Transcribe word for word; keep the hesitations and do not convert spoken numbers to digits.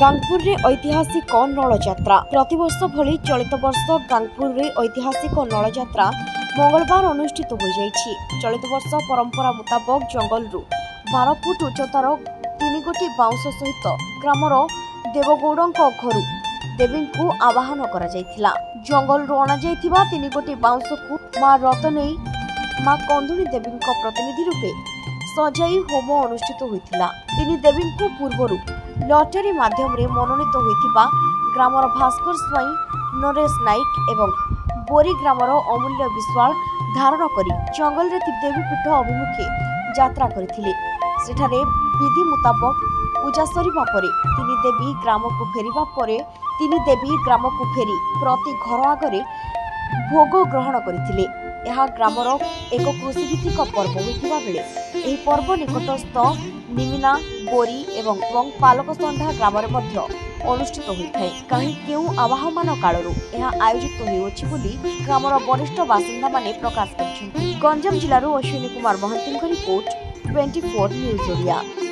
गांगपुर रे ऐतिहासिक नल यात्रा प्रतिवर्ष भली चलित वर्ष गांगपुर रे ऐतिहासिक नल यात्रा मंगलवार अनुष्ठित हो जाइछि। चलित वर्ष परंपरा मुताबक जंगल रु बारह फुट उच्चतार तीन गोटी बाउंस सहित ग्रामर देवगौड़ घर देवी को आवाहन करा जायथिला। जंगल रु अणा जायथिबा तीन गोटी बाउंस को मां रत्नई मां कंदुनी देवी प्रतिनिधि रूपे सजाई होम अनुष्ठित होइथिला। तीन देवी को पूर्वरु लॉटरी माध्यम रे मनोनीत होइथिबा ग्रामर भास्कर स्वाई, नरेश नाइक एवं बोरी ग्रामर अमूल्य विश्वाल धारण करी जंगल रे देवी पीठ अभिमुखे यात्रा करथिले। सेठारे विधि मुताबक पूजा सरीबा परे तीन देवी ग्राम को फेरीबा परे तीन देवी ग्राम को फेरी प्रति घर आगे भोग ग्रहण करथिले। यह ग्रामर एक कृषिभित्तिक पर्व होइथिबा बेले एही पर्व निकटस्थ निमिना बोरी एवं पालकसंढा ग्राम में अनुष्ठित होता है। कहीं क्यों आवाहमान कालू यह आयोजित होती बोली ग्रामर वरिष्ठ बासिंदा माने प्रकाश कर। गंजाम जिलूर Ashwini Kumar Mahanti report twenty four news Odia.